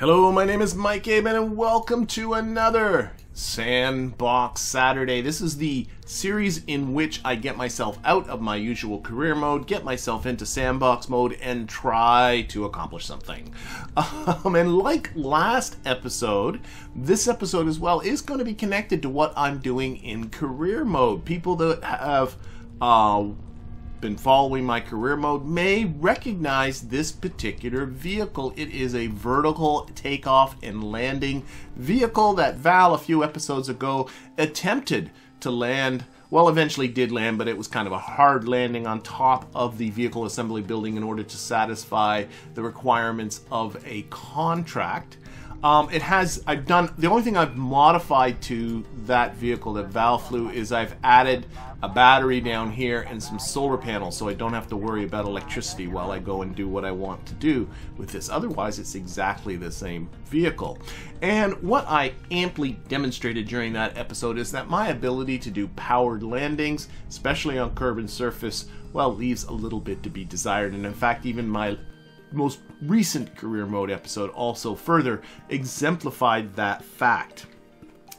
Hello, my name is Mike Aben and welcome to another Sandbox Saturday. This is the series in which I get myself out of my usual career mode, get myself into sandbox mode, and try to accomplish something. And like last episode, this episode as well is going to be connected to what I'm doing in career mode. People that have been following my career mode may recognize this particular vehicle. It is a vertical takeoff and landing vehicle that Val a few episodes ago attempted to land. Well, eventually did land, but it was kind of a hard landing on top of the vehicle assembly building in order to satisfy the requirements of a contract. I've done, the only thing I've modified to that vehicle that Val flew is I've added a battery down here and some solar panels, so I don't have to worry about electricity while I go and do what I want to do with this. Otherwise, it's exactly the same vehicle. And what I amply demonstrated during that episode is that my ability to do powered landings, especially on Kerbin surface, well, leaves a little bit to be desired. And in fact, even my most recent career mode episode also further exemplified that fact.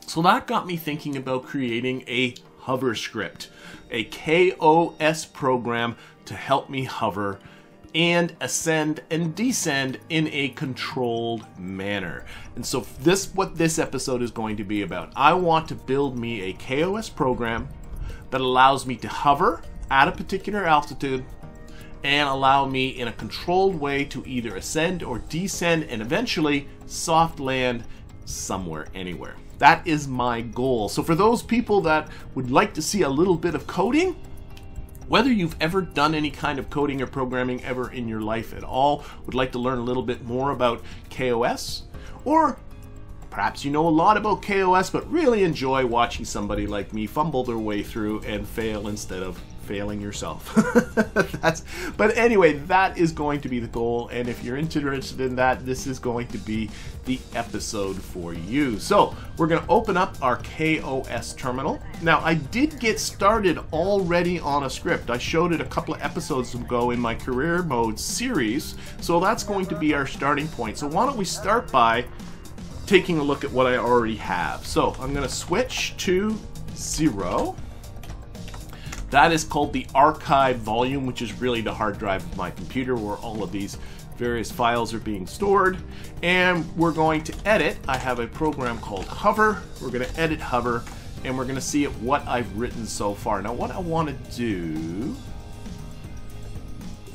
So that got me thinking about creating a hover script, a KOS program to help me hover and ascend and descend in a controlled manner. And so what this episode is going to be about. I want to build me a KOS program that allows me to hover at a particular altitude and allow me in a controlled way to either ascend or descend and eventually soft land somewhere, anywhere. That is my goal. So for those people that would like to see a little bit of coding, whether you've ever done any kind of coding or programming ever in your life at all, would like to learn a little bit more about KOS, or perhaps you know a lot about KOS but really enjoy watching somebody like me fumble their way through and fail instead of failing yourself. But anyway, that is going to be the goal, and if you're interested in that, this is going to be the episode for you. So we're going to open up our KOS terminal. Now, I did get started already on a script. I showed it a couple of episodes ago in my career mode series, so that's going to be our starting point. So why don't we start by taking a look at what I already have. So I'm going to switch to 0. That is called the archive volume, which is really the hard drive of my computer where all of these various files are being stored. And we're going to edit. I have a program called hover. We're going to edit hover, and we're going to see what I've written so far. Now, what I want to do,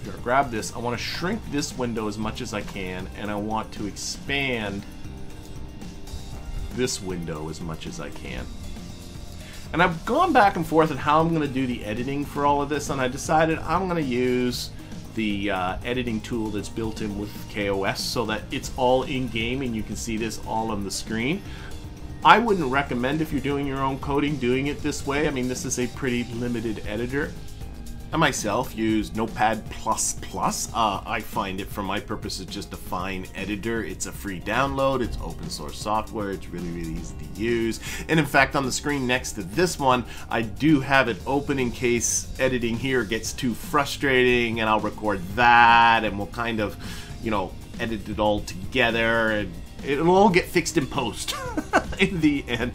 here, grab this. I want to shrink this window as much as I can, and I want to expand this window as much as I can. And I've gone back and forth on how I'm going to do the editing for all of this, and I decided I'm going to use the editing tool that's built in with KOS so that it's all in-game and you can see this all on the screen. I wouldn't recommend, if you're doing your own coding, doing it this way. I mean, this is a pretty limited editor. I myself use Notepad++. I find it, for my purposes, just a fine editor. It's a free download, it's open source software, it's really, really easy to use. And in fact, on the screen next to this one, I do have it open in case editing here gets too frustrating, and I'll record that, and we'll kind of, you know, edit it all together, and it'll all get fixed in post in the end.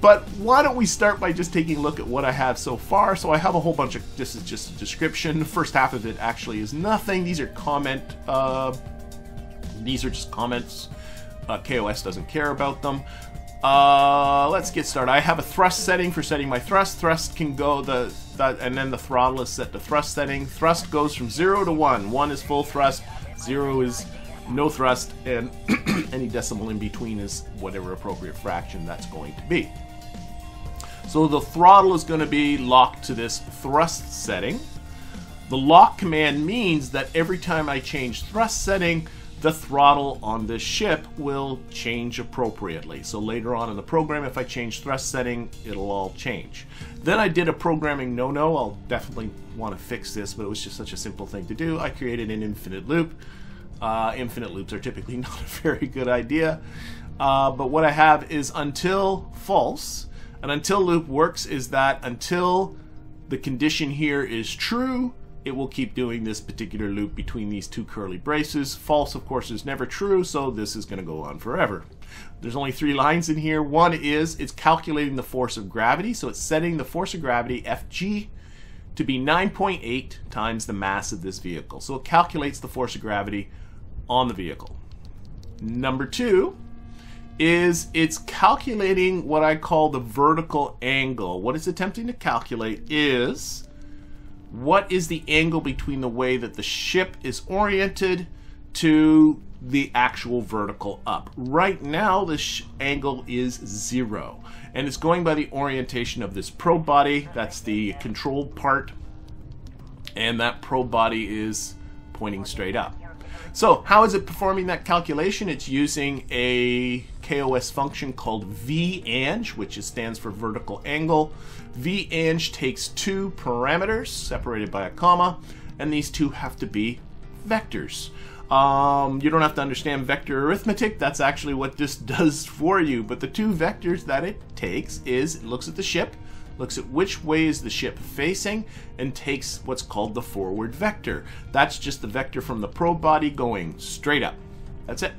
But why don't we start by just taking a look at what I have so far. So I have a whole bunch of, this is just a description. The first half of it actually is nothing. These are just comments. KOS doesn't care about them. Let's get started. I have a thrust setting for setting my thrust. Thrust can go, and then the throttle is set to thrust setting. Thrust goes from 0 to 1. 1 is full thrust, 0 is no thrust, and any decimal in between is whatever appropriate fraction that's going to be. So the throttle is going to be locked to this thrust setting. The lock command means that every time I change thrust setting, the throttle on this ship will change appropriately. So later on in the program, if I change thrust setting, it'll all change. Then I did a programming no-no. I'll definitely want to fix this, but it was just such a simple thing to do. I created an infinite loop. Infinite loops are typically not a very good idea. But what I have is until false. An until loop works is that until the condition here is true, it will keep doing this particular loop between these two curly braces. False, of course, is never true, so this is going to go on forever. There's only three lines in here. One is it's calculating the force of gravity, so it's setting the force of gravity, Fg, to be 9.8 times the mass of this vehicle. So it calculates the force of gravity on the vehicle. Number two is it's calculating what I call the vertical angle. What it's attempting to calculate is what is the angle between the way that the ship is oriented to the actual vertical up. Right now this angle is 0, and it's going by the orientation of this probe body. That's the controlled part, and that probe body is pointing straight up. So how is it performing that calculation? It's using a KOS function called vang, which stands for vertical angle. Vang takes two parameters separated by a comma, and these two have to be vectors. You don't have to understand vector arithmetic. That's actually what this does for you. But the two vectors that it takes is it looks at the ship, looks at which way is the ship facing, and takes what's called the forward vector. That's just the vector from the probe body going straight up. That's it.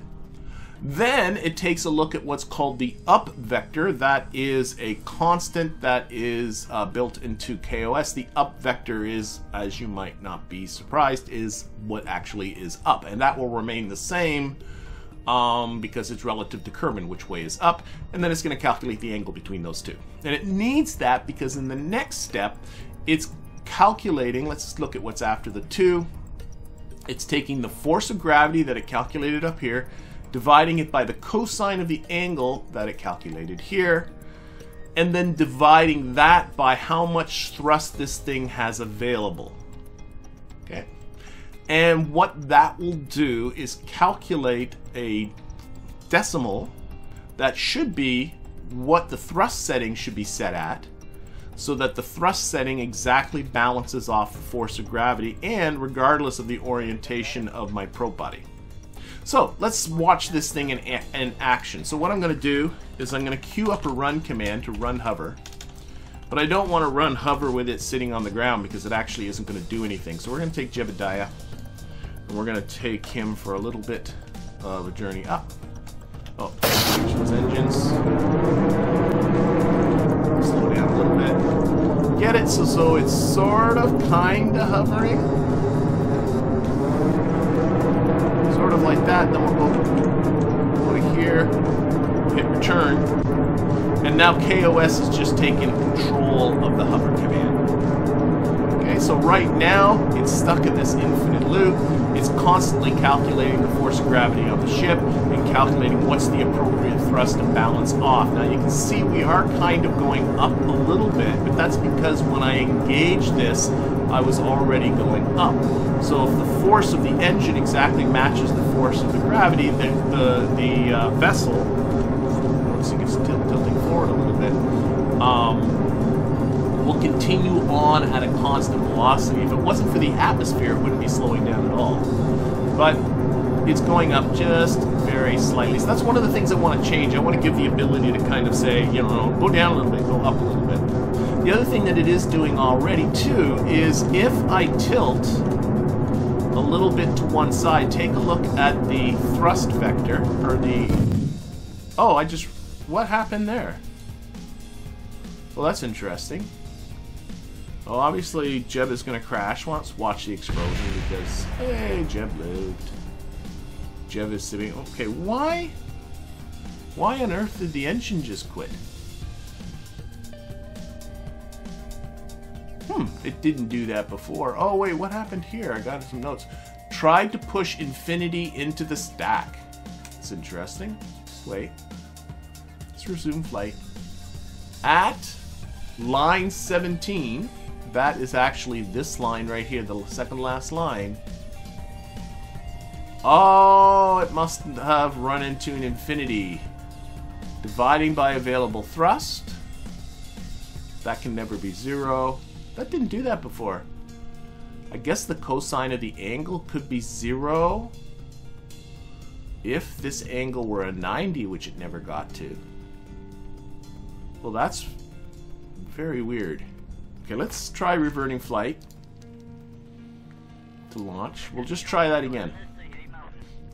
Then it takes a look at what's called the up vector. That is a constant that is built into KOS. The up vector is, as you might not be surprised, is what actually is up. And that will remain the same because it's relative to Kerbin, which way is up. And then it's going to calculate the angle between those two. And it needs that because in the next step, it's calculating, let's look at what's after the two. It's taking the force of gravity that it calculated up here, dividing it by the cosine of the angle that it calculated here, and then dividing that by how much thrust this thing has available. Okay, and what that will do is calculate a decimal that should be what the thrust setting should be set at, so that the thrust setting exactly balances off the force of gravity and regardless of the orientation of my probe body. So let's watch this thing in action. So what I'm going to do is I'm going to queue up a run command to run hover. But I don't want to run hover with it sitting on the ground because it actually isn't going to do anything. So we're going to take Jebediah and we're going to take him for a little bit of a journey up. Oh, engines. Slow down a little bit. Get it? So it's sort of kind of hovering. Sort of like that, then we'll go to here, hit return, and now KOS is just taking control of the hover command. Okay, so right now it's stuck in this infinite loop. It's constantly calculating the force of gravity on the ship and calculating what's the appropriate thrust to balance off. Now you can see we are kind of going up a little bit, but that's because when I engage this, I was already going up. So if the force of the engine exactly matches the force of the gravity, then the vessel, noticing it's tilting forward a little bit, will continue on at a constant velocity. If it wasn't for the atmosphere, it wouldn't be slowing down at all. But it's going up just very slightly. So that's one of the things I want to change. I want to give the ability to kind of say, you know, go down a little bit, go up a little bit. The other thing that it is doing already, too, is if I tilt a little bit to one side, take a look at the thrust vector, or the... Oh, I just... What happened there? Well, that's interesting. Well, obviously, Jeb is going to crash. Let's watch the explosion because, hey, Jeb lived. Jeb is sitting... Okay, why? Why on earth did the engine just quit? It didn't do that before. Oh wait, what happened here? I got some notes. Tried to push infinity into the stack. It's interesting. Just wait. Let's resume flight. At line 17, that is actually this line right here, the second last line. Oh, it must have run into an infinity. Dividing by available thrust. That can never be 0. That didn't do that before. I guess the cosine of the angle could be 0 if this angle were a 90, which it never got to. Well, that's very weird. Okay, let's try reverting flight. to launch. We'll just try that again.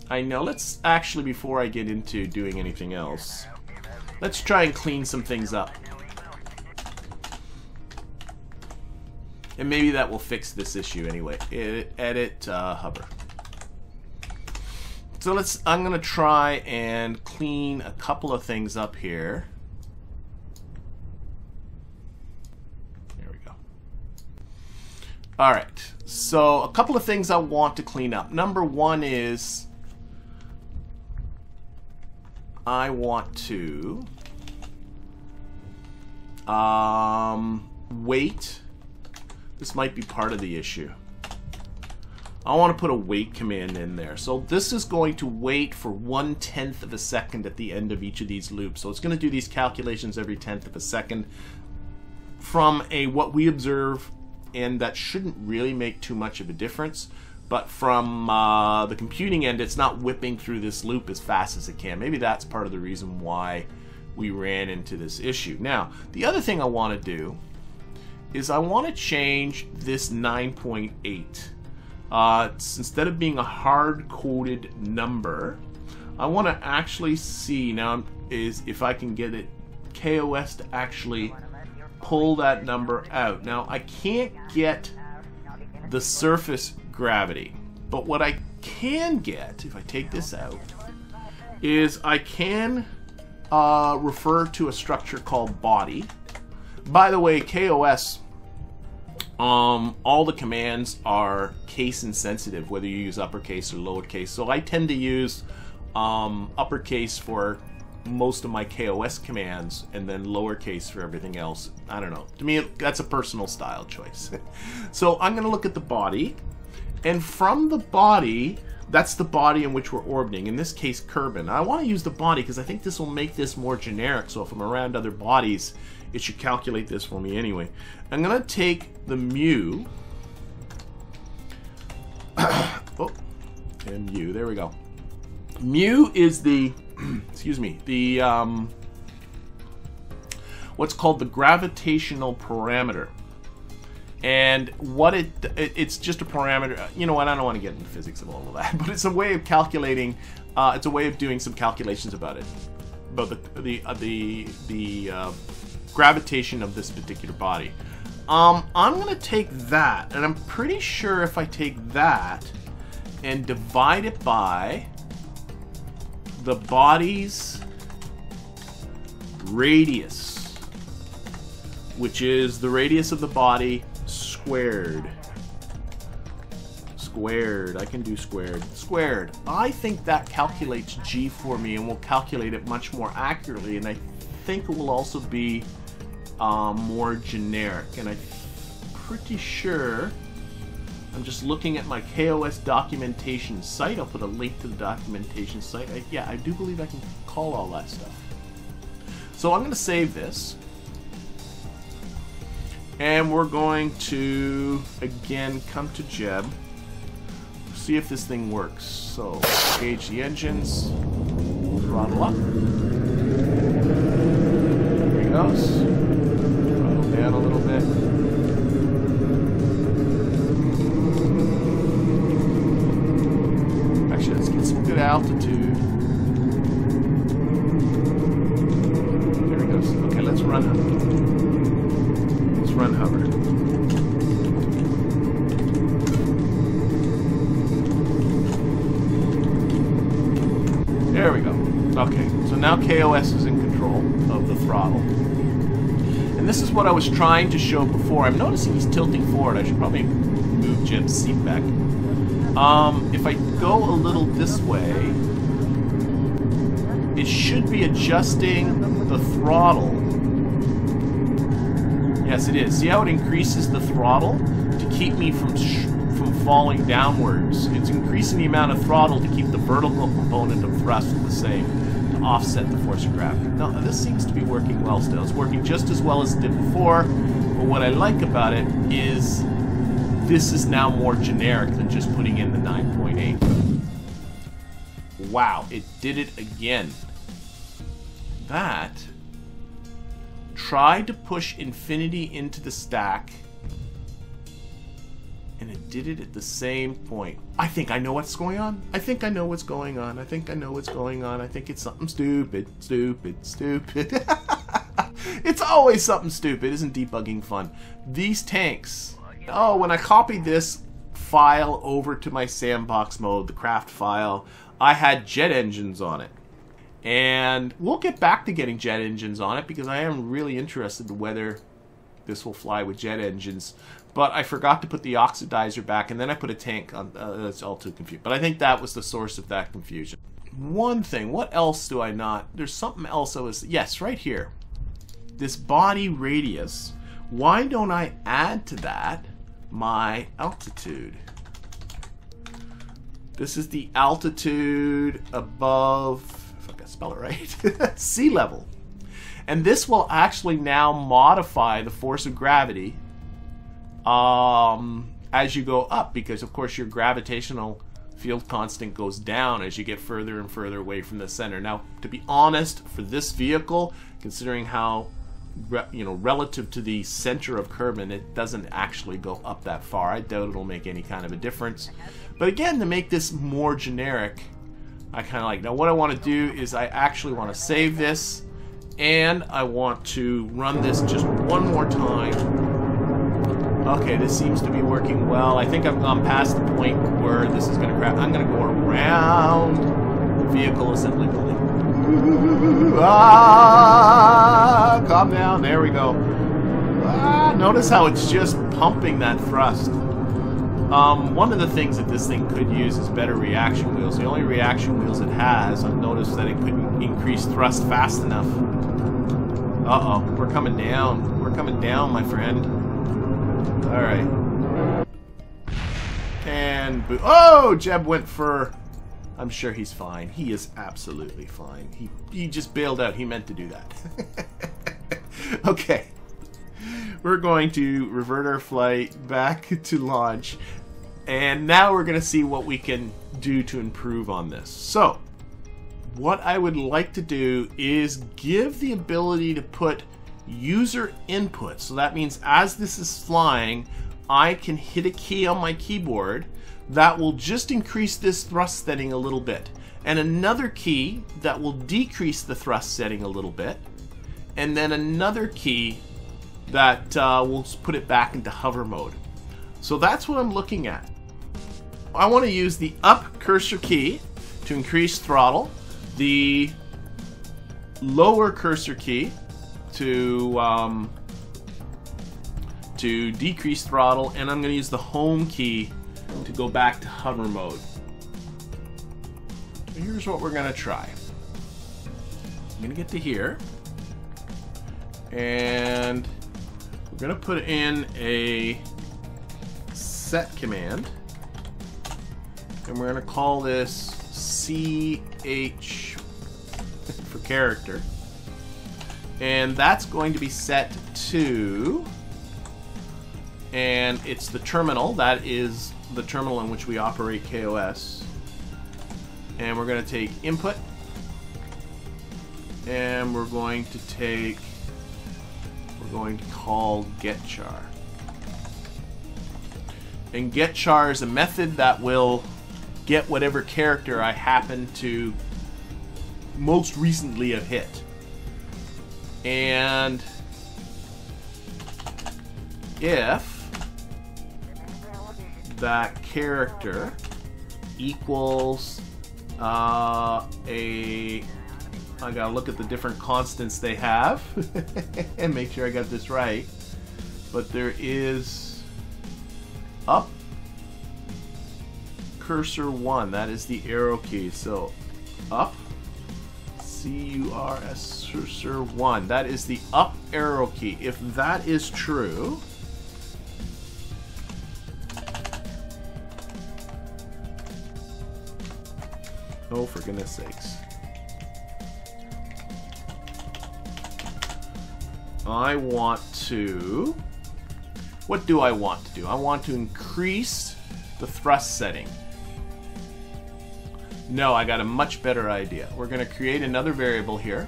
I know, let's actually, before I get into doing anything else, let's try and clean some things up. And maybe that will fix this issue anyway. Edit hover. So let's, I'm gonna try and clean a couple of things up here. There we go. All right, so a couple of things I want to clean up. Number one is, I want to wait. This might be part of the issue. I want to put a wait command in there. So this is going to wait for 1/10 of a second at the end of each of these loops. So it's going to do these calculations every 1/10 of a second from a what we observe, and that shouldn't really make too much of a difference. But from the computing end, it's not whipping through this loop as fast as it can. Maybe that's part of the reason why we ran into this issue. Now, the other thing I want to do is I want to change this 9.8. Instead of being a hard-coded number, I want to actually see now is if I can get it KOS to actually pull that number out. Now, I can't get the surface gravity, but what I can get, if I take this out, is I can refer to a structure called body. By the way, KOS, all the commands are case insensitive, whether you use uppercase or lowercase. So I tend to use uppercase for most of my KOS commands and then lowercase for everything else. I don't know. To me, that's a personal style choice. So I'm going to look at the body. And from the body, that's the body in which we're orbiting. In this case, Kerbin. I want to use the body because I think this will make this more generic. So if I'm around other bodies, it should calculate this for me anyway. I'm going to take the mu. Oh, and mu. There we go. Mu is the, excuse me, the what's called the gravitational parameter. And what it's just a parameter. You know what? I don't want to get into physics of all of that, but it's a way of calculating. It's a way of doing some calculations about it, about the gravitation of this particular body. I'm gonna take that, and I'm pretty sure if I take that and divide it by the body's radius, which is the radius of the body squared. Squared. I can do squared. Squared. I think that calculates G for me and will calculate it much more accurately, and I think it will also be more generic. And I'm pretty sure, I'm just looking at my KOS documentation site. I'll put a link to the documentation site. Yeah, I do believe I can call all that stuff. So I'm going to save this. And we're going to, again, come to Jeb. See if this thing works. So, engage the engines. Throttle up. There he goes. Throttle down a little bit. Let's get some good altitude. There he goes. Okay, let's run hover. Let's run hover. There we go. Okay, so now KOS is in control of the throttle. And this is what I was trying to show before. I'm noticing he's tilting forward. I should probably move Jim's seat back. If I go a little this way, it should be adjusting the throttle. Yes, it is. See how it increases the throttle to keep me from falling downwards. It's increasing the amount of throttle to keep the vertical component of thrust the same, to offset the force of gravity. Now, this seems to be working well still. It's working just as well as it did before, but what I like about it is this is now more generic than just putting in the 9.8. Wow, it did it again. That tried to push infinity into the stack and it did it at the same point. I think I know what's going on. I think I know what's going on. I think I know what's going on. I think it's something stupid, stupid, stupid. It's always something stupid. Isn't debugging fun? These tanks. Oh, when I copied this file over to my sandbox mode, the craft file, I had jet engines on it. And we'll get back to getting jet engines on it because I am really interested in whether this will fly with jet engines. But I forgot to put the oxidizer back, and then I put a tank on. That's all too confused. But I think that was the source of that confusion. One thing. What else do I not? There's something else I was. Yes, right here. This body radius. Why don't I add to that my altitude? This is the altitude above, if I can spell it right, sea level. And this will actually now modify the force of gravity as you go up, because of course your gravitational field constant goes down as you get further and further away from the center. Now, to be honest, for this vehicle, considering how relative to the center of Kerbin, it doesn't actually go up that far. I doubt it'll make any kind of a difference. But again, to make this more generic, I kind of like. Now, what I want to do is I actually want to save this, and I want to run this just one more time. Okay, this seems to be working well. I think I've gone past the point where this is going to crash. I'm going to go around the vehicle assembly building. Ah, calm down. There we go. Ah, notice how it's just pumping that thrust. One of the things that this thing could use is better reaction wheels. The only reaction wheels it has, I've noticed that it couldn't increase thrust fast enough. Uh-oh, we're coming down. We're coming down, my friend. Alright. And boo. Oh! Jeb went for... I'm sure he's fine. He is absolutely fine. He just bailed out. He meant to do that. Okay. We're going to revert our flight back to launch. And now we're going to see what we can do to improve on this. So, what I would like to do is give the ability to put user input. So that means as this is flying, I can hit a key on my keyboard that will just increase this thrust setting a little bit, and another key that will decrease the thrust setting a little bit, and then another key that will put it back into hover mode. So that's what I'm looking at. I want to use the up cursor key to increase throttle, the lower cursor key to decrease throttle, and I'm going to use the home key to go back to hover mode. Here's what we're going to try. I'm going to get to here, and we're going to put in a set command, and we're going to call this CH for character. And that's going to be set to, and it's the terminal, that is the terminal in which we operate KOS. And we're going to take input, and we're going to take, we're going to call getchar. And getchar is a method that will get whatever character I happen to most recently have hit. And if that character equals I gotta look at the different constants they have and make sure I got this right, but there is up cursor 1, that is the arrow key, so up cursor 1. That is the up arrow key. If that is true, oh, for goodness sakes. I want to... What do I want to do? I want to increase the thrust setting. No, I got a much better idea. We're going to create another variable here.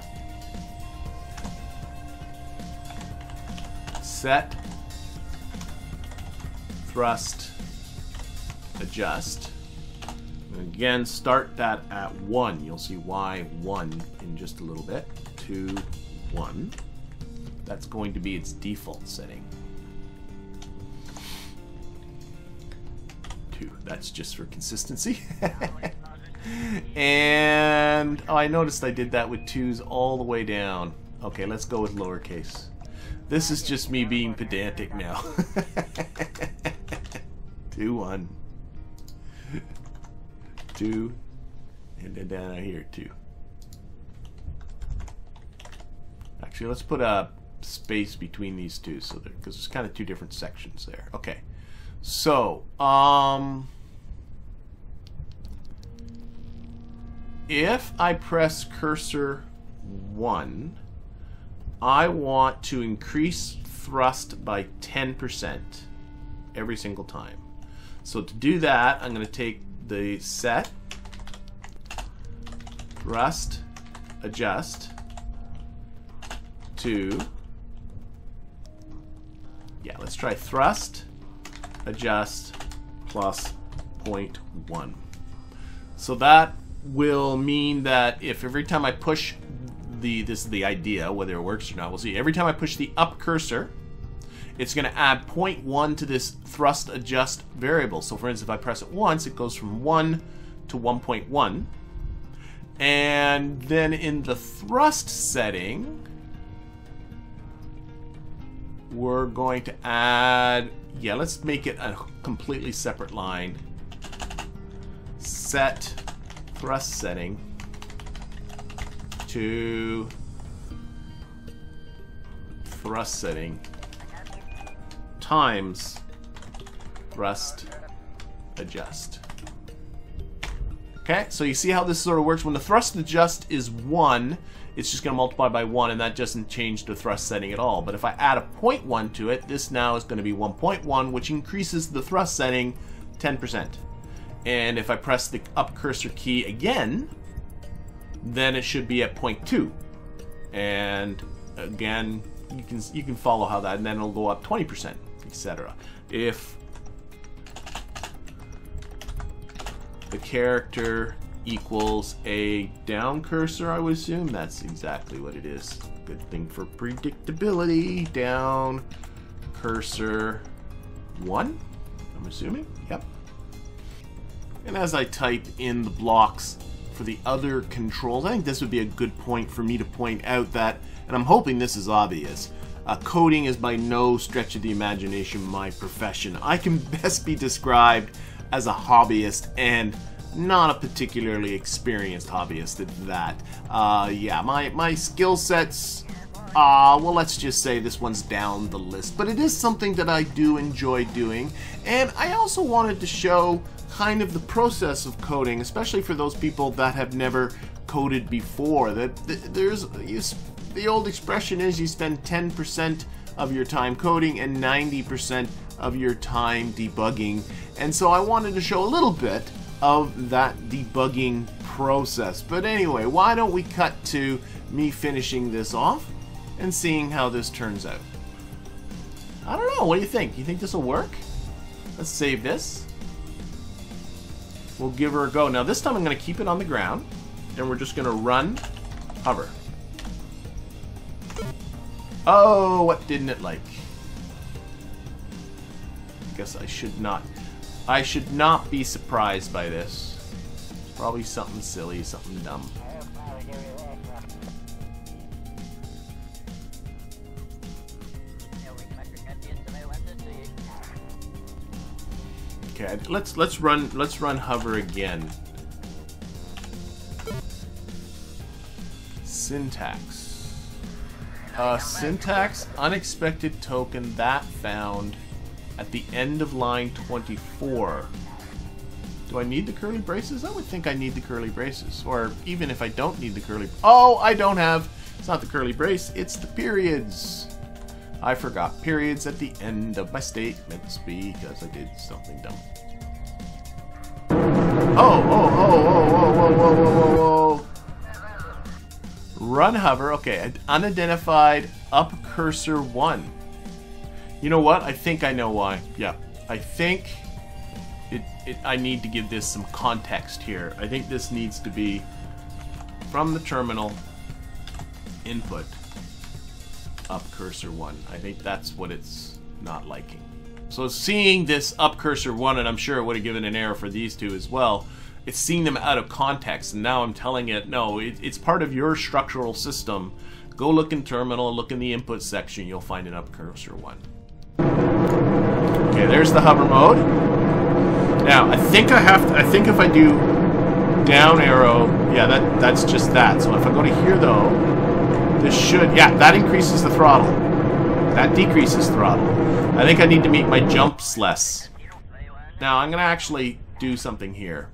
Set thrust adjust. And again, start that at 1. You'll see why 1 in just a little bit. 2, 1. That's going to be its default setting. 2. That's just for consistency. And oh, I noticed I did that with 2s all the way down. Okay, let's go with lowercase. This is just me being pedantic now. 2, 1. 2, and then down here 2. Actually, let's put a space between these two, so there, because there's kind of two different sections there. Okay, so if I press cursor 1, I want to increase thrust by 10% every single time. So to do that, I'm going to take the set, thrust, adjust to, yeah, let's try thrust, adjust, plus 0.1. So that will mean that if every time I push the, this is the idea, whether it works or not, we'll see. Every time I push the up cursor, it's going to add 0.1 to this thrust adjust variable. So for instance, if I press it once, it goes from 1 to 1.1. And then in the thrust setting, we're going to add, yeah, let's make it a completely separate line. Set thrust setting to thrust setting times thrust adjust. Okay, so you see how this sort of works. When the thrust adjust is 1, it's just going to multiply by 1, and that doesn't change the thrust setting at all. But if I add a 0.1 to it, this now is going to be 1.1, which increases the thrust setting 10%. And if I press the up cursor key again, then it should be at 0.2. And again, you can follow how that, and then it'll go up 20%. Etc. If the character equals a down cursor, I would assume that's exactly what it is. Good thing for predictability. Down cursor 1, I'm assuming. Yep. And as I type in the blocks for the other controls, I think this would be a good point for me to point out that, and I'm hoping this is obvious, coding is by no stretch of the imagination my profession. I can best be described as a hobbyist, and not a particularly experienced hobbyist at that. Yeah, my skill sets, well, let's just say this one's down the list, but it is something that I do enjoy doing, and I also wanted to show kind of the process of coding, especially for those people that have never coded before. That the old expression is you spend 10% of your time coding and 90% of your time debugging. And so I wanted to show a little bit of that debugging process. But anyway, why don't we cut to me finishing this off and seeing how this turns out. I don't know, what do you think? You think this will work? Let's save this. We'll give her a go. Now this time I'm going to keep it on the ground, and we're just going to run hover. Oh, what didn't it like? I guess I should not be surprised by this. It's probably something silly, something dumb. Okay, let's run hover again. Syntax. Syntax, unexpected token, that found at the end of line 24. Do I need the curly braces? I would think I need the curly braces. Or even if I don't need the curly... Oh, I don't have... It's not the curly brace, it's the periods. I forgot periods at the end of my statements because I did something dumb. Oh. Run hover, okay, unidentified up cursor 1. You know what? I think I know why. Yeah, I think it I need to give this some context here. I think this needs to be from the terminal input up cursor 1. I think that's what it's not liking. So seeing this up cursor 1, and I'm sure it would have given an error for these two as well, it's seeing them out of context, and now I'm telling it, no, it's part of your structural system. Go look in terminal, look in the input section, you'll find an up cursor 1. Okay, there's the hover mode. Now, I think if I do down arrow, yeah, that's just that. So if I go to here though, this should, yeah, that increases the throttle. That decreases throttle. I think I need to make my jumps less. Now, I'm going to actually do something here.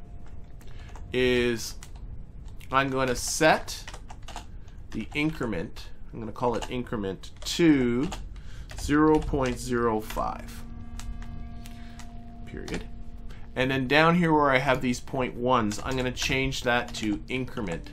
Is I'm going to set the increment, I'm going to call it increment, to 0.05, period. And then down here where I have these 0.1s, I'm going to change that to increment.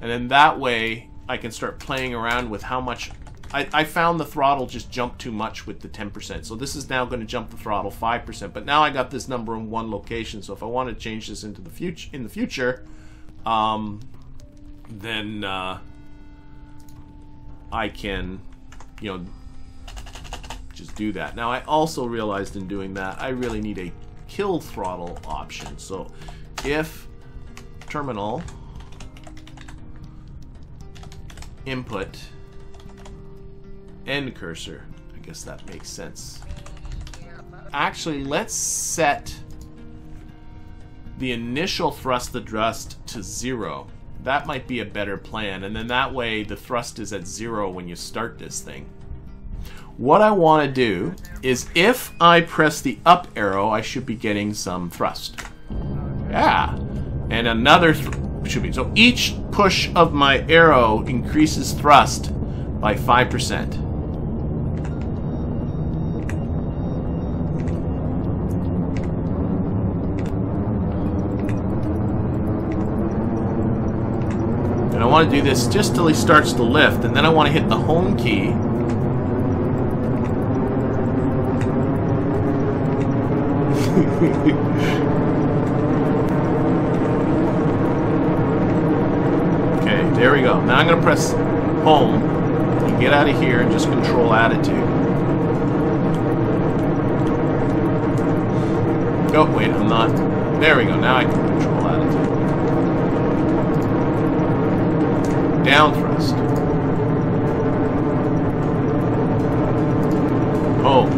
And then that way I can start playing around with how much. I found the throttle just jumped too much with the 10%. So this is now going to jump the throttle 5%. But now I got this number in one location. So if I want to change this into the future, then I can, you know, just do that. Now I also realized in doing that I really need a kill throttle option. So if terminal input end cursor, I guess that makes sense. Actually, let's set the initial thrust addressed to 0. That might be a better plan, and then that way the thrust is at 0 when you start this thing. What I want to do is if I press the up arrow, I should be getting some thrust. Yeah, and another should be. So each push of my arrow increases thrust by 5%. And I want to do this just till he starts to lift, and then I want to hit the home key. Okay, there we go. Now I'm going to press home. Get out of here and just control attitude. Oh, wait, I'm not. There we go. Now I can control attitude. Down thrust. Oh.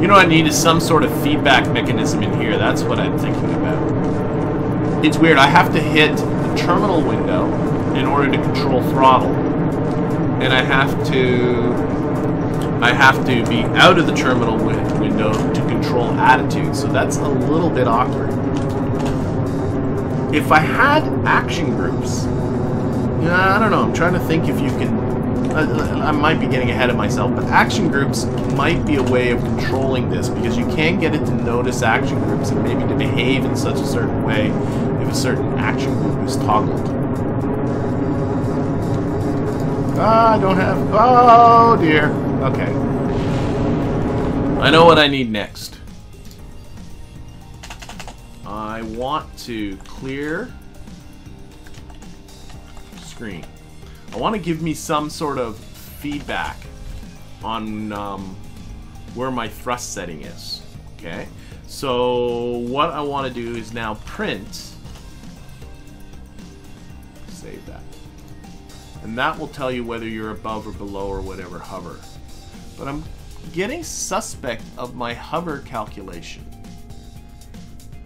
You know what I need is some sort of feedback mechanism in here. That's what I'm thinking about. It's weird. I have to hit the terminal window in order to control throttle. And I have to be out of the terminal window to control attitude. So that's a little bit awkward. If I had action groups, I don't know. I'm trying to think if you can. I might be getting ahead of myself, but action groups might be a way of controlling this because you can get it to notice action groups and maybe to behave in such a certain way if a certain action group is toggled. I don't have... Oh, dear. Okay. I know what I need next. I want to clear screen. I want to give me some sort of feedback on where my thrust setting is. Okay. So what I want to do is now print. Save that. And that will tell you whether you're above or below or whatever hover. But I'm getting suspect of my hover calculation.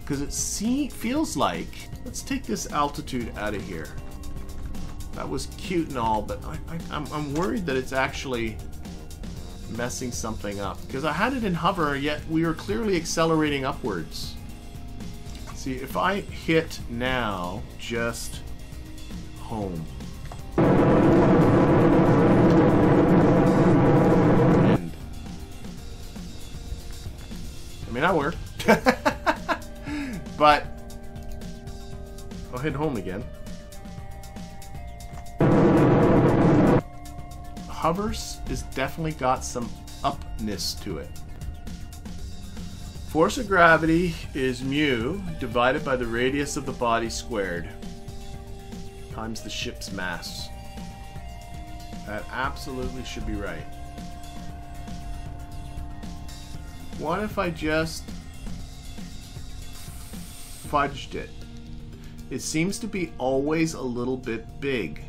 Because it feels like, let's take this altitude out of here. That was cute and all, but I'm worried that it's actually messing something up. Because I had it in hover, yet we were clearly accelerating upwards. See, if I hit now, just home. That worked. But I'll head home again. Hovers is definitely got some upness to it. Force of gravity is mu divided by the radius of the body squared times the ship's mass. That absolutely should be right. What if I just fudged it? It seems to be always a little bit big.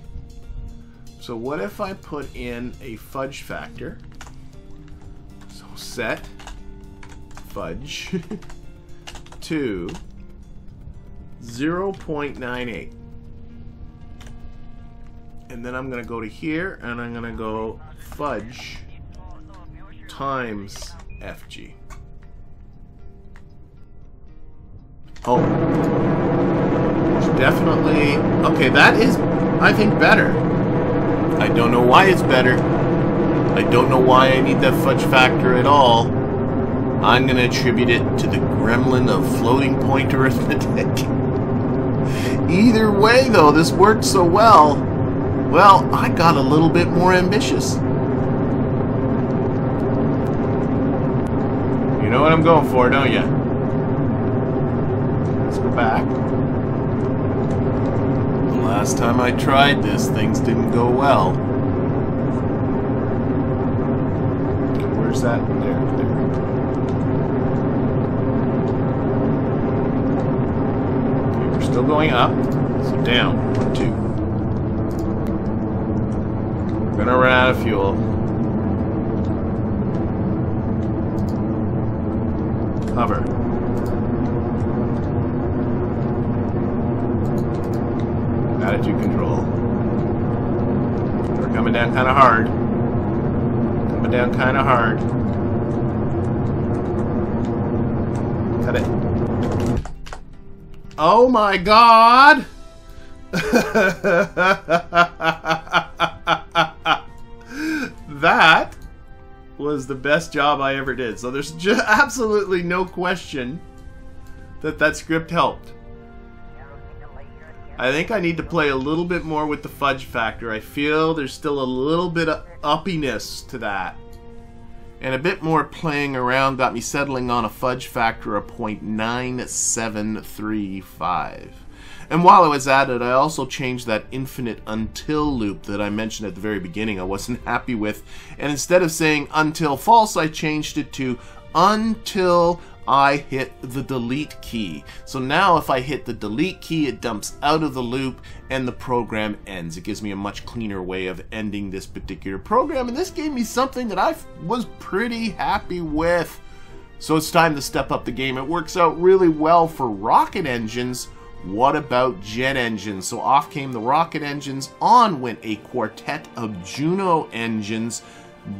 So what if I put in a fudge factor? So set fudge to 0.98. And then I'm going to go to here and I'm going to go fudge times FG. Oh, definitely. Okay, that is, I think, better. I don't know why it's better. I don't know why I need that fudge factor at all. I'm going to attribute it to the gremlin of floating point arithmetic. Either way, though, this worked so well. Well, I got a little bit more ambitious. You know what I'm going for, don't you? Let's go back. The last time I tried this, things didn't go well. Where's that? There. Okay, we're still going up, so down. 1, 2. Gonna run out of fuel. Hover. Attitude control. We're coming down kind of hard. Coming down kind of hard. Cut it. Oh my God! That was the best job I ever did. So there's just absolutely no question that that script helped. I think I need to play a little bit more with the fudge factor. I feel there's still a little bit of uppiness to that. And a bit more playing around got me settling on a fudge factor of 0.9735. And while I was at it, I also changed that infinite until loop that I mentioned at the very beginning I wasn't happy with. And instead of saying until false, I changed it to until I hit the delete key. So now if I hit the delete key, it dumps out of the loop and the program ends. It gives me a much cleaner way of ending this particular program. And this gave me something that I was pretty happy with. So it's time to step up the game. It works out really well for rocket engines. What about jet engines? So off came the rocket engines, on went a quartet of Juno engines.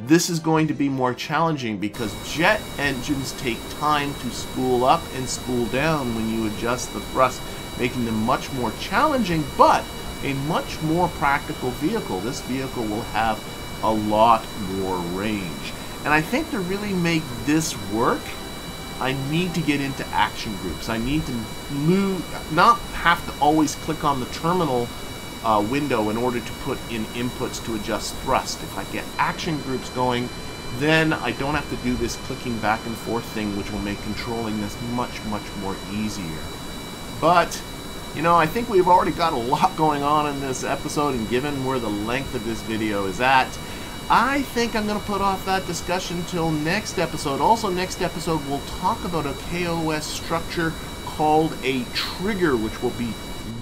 This is going to be more challenging because jet engines take time to spool up and spool down when you adjust the thrust, making them much more challenging, but a much more practical vehicle. This vehicle will have a lot more range. And I think to really make this work, I need to get into action groups. I need to not have to always click on the terminal window in order to put in inputs to adjust thrust. If I get action groups going, then I don't have to do this clicking back and forth thing, which will make controlling this much, much more easier. But, you know, I think we've already got a lot going on in this episode, and given where the length of this video is at, I think I'm going to put off that discussion till next episode. Also, next episode, we'll talk about a KOS structure called a trigger, which will be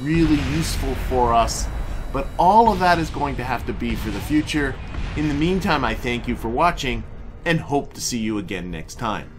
really useful for us. But all of that is going to have to be for the future. In the meantime, I thank you for watching and hope to see you again next time.